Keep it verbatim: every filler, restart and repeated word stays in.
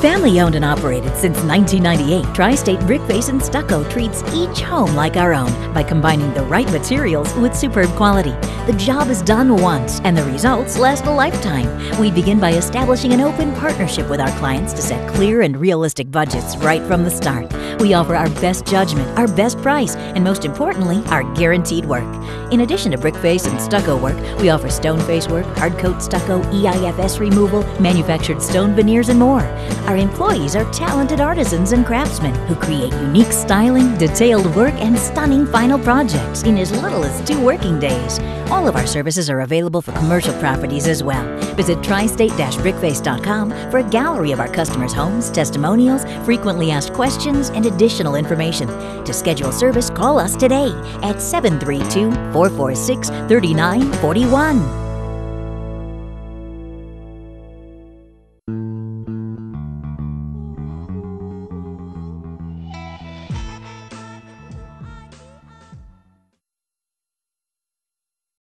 Family owned and operated since nineteen ninety-eight, Tri-State Brickface and Stucco treats each home like our own by combining the right materials with superb quality. The job is done once and the results last a lifetime. We begin by establishing an open partnership with our clients to set clear and realistic budgets right from the start. We offer our best judgment, our best price, and most importantly, our guaranteed work. In addition to brickface and stucco work, we offer stone face work, hardcoat stucco, E I F S removal, manufactured stone veneers, and more. Our employees are talented artisans and craftsmen who create unique styling, detailed work, and stunning final projects in as little as two working days. All of our services are available for commercial properties as well. Visit tristate dash brickface dot com for a gallery of our customers' homes, testimonials, frequently asked questions, and additional information. To schedule service, call us today at seven three two, four four six, three nine four one.